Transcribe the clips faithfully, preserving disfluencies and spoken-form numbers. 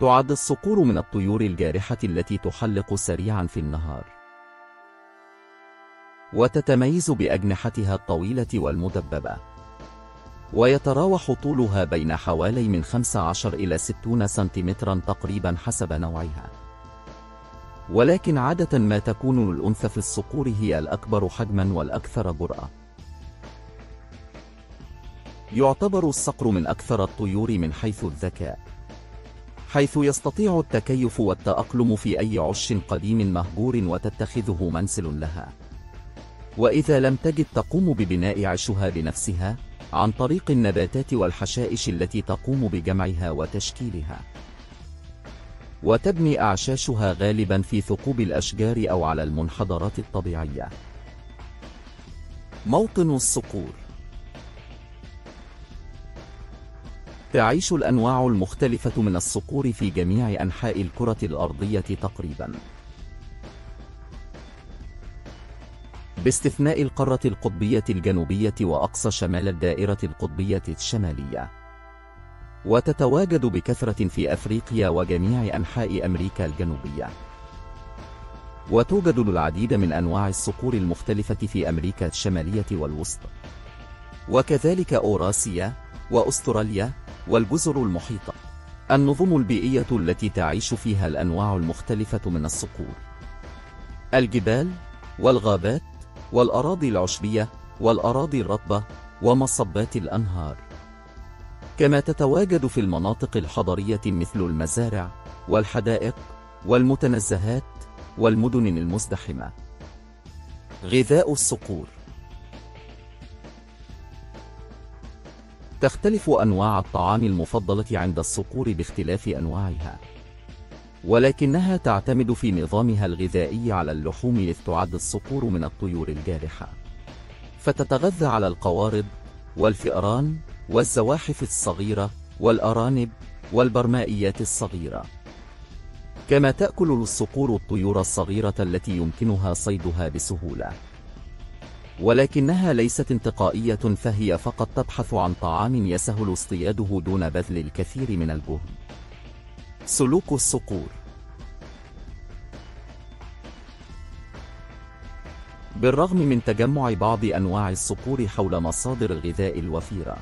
تعد الصقور من الطيور الجارحة التي تحلق سريعا في النهار، وتتميز بأجنحتها الطويلة والمدببة، ويتراوح طولها بين حوالي من خمسة عشر إلى ستين سنتيمترا تقريبا حسب نوعها، ولكن عادة ما تكون الأنثى في الصقور هي الأكبر حجما والأكثر جرأة. يعتبر الصقر من أكثر الطيور من حيث الذكاء، حيث يستطيع التكيف والتأقلم في أي عش قديم مهجور وتتخذه منزل لها، وإذا لم تجد تقوم ببناء عشها بنفسها عن طريق النباتات والحشائش التي تقوم بجمعها وتشكيلها، وتبني أعشاشها غالبا في ثقوب الأشجار أو على المنحدرات الطبيعية. موطن الصقور: تعيش الأنواع المختلفة من الصقور في جميع أنحاء الكرة الأرضية تقريبا، باستثناء القارة القطبية الجنوبية وأقصى شمال الدائرة القطبية الشمالية، وتتواجد بكثرة في أفريقيا وجميع أنحاء أمريكا الجنوبية، وتوجد العديد من أنواع الصقور المختلفة في أمريكا الشمالية والوسطى، وكذلك أوراسيا وأستراليا والجزر المحيطة. النظم البيئية التي تعيش فيها الأنواع المختلفة من الصقور: الجبال والغابات والأراضي العشبية والأراضي الرطبة ومصبات الأنهار، كما تتواجد في المناطق الحضرية مثل المزارع والحدائق والمتنزهات والمدن المزدحمة. غذاء الصقور: تختلف أنواع الطعام المفضلة عند الصقور باختلاف أنواعها، ولكنها تعتمد في نظامها الغذائي على اللحوم، إذ تعد الصقور من الطيور الجارحة، فتتغذى على القوارض والفئران والزواحف الصغيرة والأرانب والبرمائيات الصغيرة، كما تأكل الصقور الطيور الصغيرة التي يمكنها صيدها بسهولة، ولكنها ليست انتقائية، فهي فقط تبحث عن طعام يسهل اصطياده دون بذل الكثير من الجهد. سلوك الصقور: بالرغم من تجمع بعض أنواع الصقور حول مصادر الغذاء الوفيرة،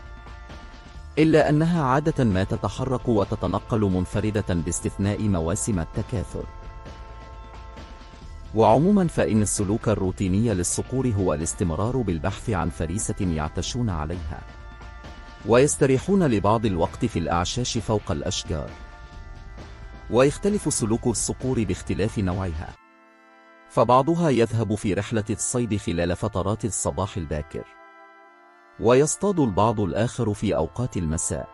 إلا أنها عادة ما تتحرك وتتنقل منفردة باستثناء مواسم التكاثر، وعموما فإن السلوك الروتيني للصقور هو الاستمرار بالبحث عن فريسة يعتشون عليها، ويستريحون لبعض الوقت في الأعشاش فوق الأشجار. ويختلف سلوك الصقور باختلاف نوعها، فبعضها يذهب في رحلة الصيد خلال فترات الصباح الباكر، ويصطاد البعض الآخر في أوقات المساء.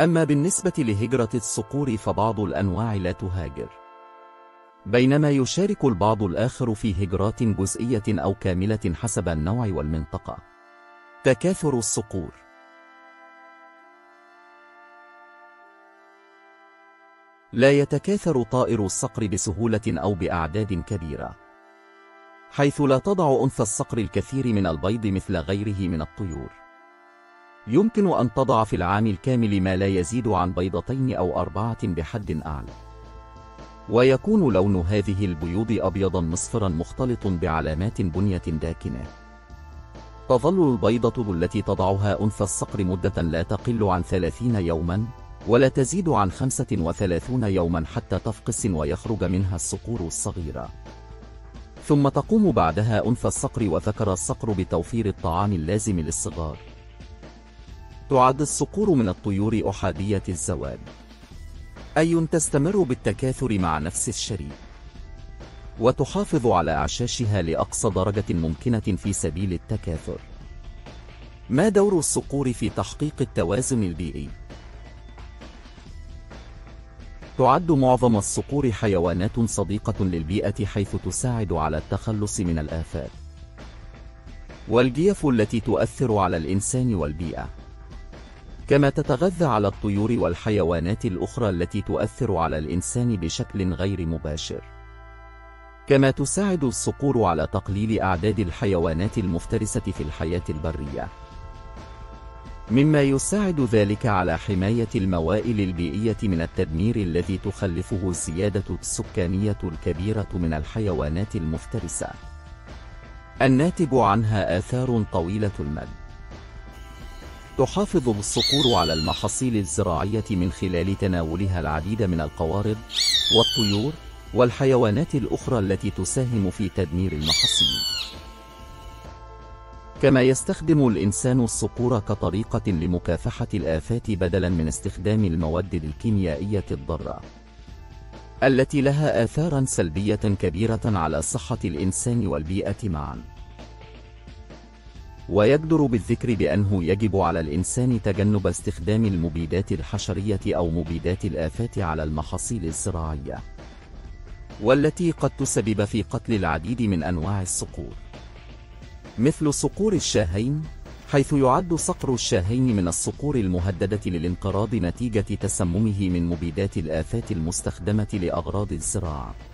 أما بالنسبة لهجرة الصقور فبعض الأنواع لا تهاجر، بينما يشارك البعض الآخر في هجرات جزئية أو كاملة حسب النوع والمنطقة. تكاثر الصقور: لا يتكاثر طائر الصقر بسهولة أو بأعداد كبيرة، حيث لا تضع أنثى الصقر الكثير من البيض مثل غيره من الطيور، يمكن أن تضع في العام الكامل ما لا يزيد عن بيضتين أو أربعة بحد أعلى، ويكون لون هذه البيوض أبيضا مصفرا مختلط بعلامات بنية داكنة. تظل البيضة التي تضعها أنثى الصقر مدة لا تقل عن ثلاثين يوما ولا تزيد عن خمسة وثلاثين يوما حتى تفقس ويخرج منها الصقور الصغيرة، ثم تقوم بعدها أنثى الصقر وذكر الصقر بتوفير الطعام اللازم للصغار. تعد الصقور من الطيور أحادية الزواج، أي تستمر بالتكاثر مع نفس الشريك، وتحافظ على أعشاشها لأقصى درجة ممكنة في سبيل التكاثر. ما دور الصقور في تحقيق التوازن البيئي؟ تعد معظم الصقور حيوانات صديقة للبيئة، حيث تساعد على التخلص من الآفات والجيف التي تؤثر على الإنسان والبيئة، كما تتغذى على الطيور والحيوانات الأخرى التي تؤثر على الإنسان بشكل غير مباشر. كما تساعد الصقور على تقليل أعداد الحيوانات المفترسة في الحياة البرية، مما يساعد ذلك على حماية الموائل البيئية من التدمير الذي تخلفه الزيادة السكانية الكبيرة من الحيوانات المفترسة الناتج عنها آثار طويلة المدى. تحافظ الصقور على المحاصيل الزراعية من خلال تناولها العديد من القوارض والطيور والحيوانات الأخرى التي تساهم في تدمير المحاصيل. كما يستخدم الإنسان الصقور كطريقة لمكافحة الآفات بدلاً من استخدام المواد الكيميائية الضارة، التي لها آثاراً سلبية كبيرة على صحة الإنسان والبيئة معاً. ويجدر بالذكر بأنه يجب على الإنسان تجنب استخدام المبيدات الحشرية أو مبيدات الآفات على المحاصيل الزراعية، والتي قد تسبب في قتل العديد من أنواع الصقور، مثل صقور الشاهين، حيث يعد صقر الشاهين من الصقور المهددة للانقراض نتيجة تسممه من مبيدات الآفات المستخدمة لأغراض الزراعة.